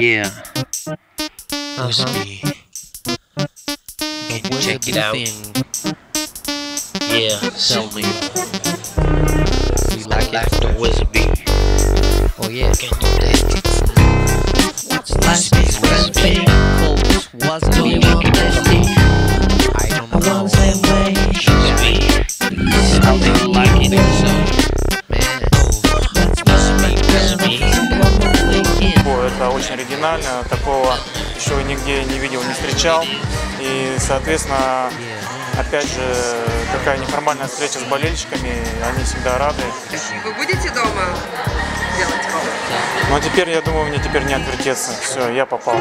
Yeah. Whiskey. Can you check it out? Yeah, sell me. We like the Whiskey. Oh yeah. Can you taste it? Whiskey. Do you want Whiskey? I don't know. I don't like it, so man. Это очень оригинально, такого еще нигде не видел, не встречал. И, соответственно, опять же, такая неформальная встреча с болельщиками, они всегда рады. Вы будете дома делать кол? Ну, теперь, я думаю, мне теперь не отвертеться. Все, я попал.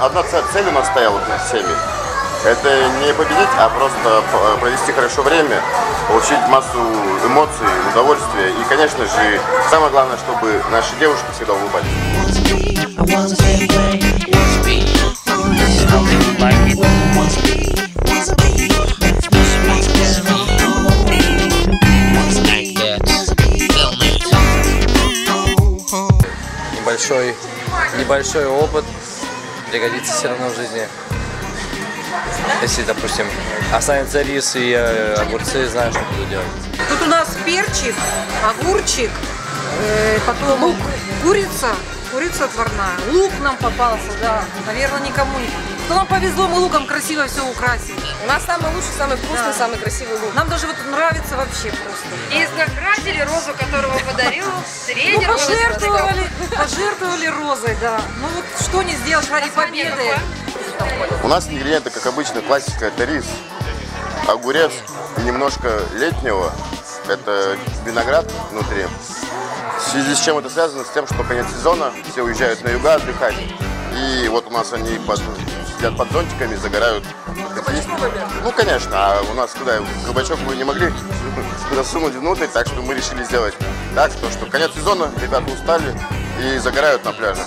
Одна цель у нас стояла у нас всеми. Это не победить, а просто провести хорошо время, получить массу эмоций, удовольствия. И, конечно же, самое главное, чтобы наши девушки всегда улыбались. Небольшой опыт пригодится все равно в жизни. Если, допустим, останется рис и огурцы, знаю, что буду делать. Тут у нас перчик, огурчик, потом лук, курица отварная. Лук нам попался, да, наверное, никому не. Но нам повезло, мы луком красиво все украсили. У нас самый лучший, самый вкусный, да. Самый красивый лук. Нам даже вот нравится вообще просто. И наградили розу, которого подарил тренер. Ну, пожертвовали розой, да. Ну вот что не сделать ради победы. У нас ингредиенты, как обычно, классика. Это рис, огурец, немножко летнего. Это виноград внутри. В связи с чем это связано? С тем, что конец сезона, все уезжают на юга отдыхать. И вот у нас они сидят под зонтиками, загорают. Ну, конечно, а у нас куда, кабачок мы не могли засунуть внутрь, так что мы решили сделать так, что конец сезона, ребята устали и загорают на пляже.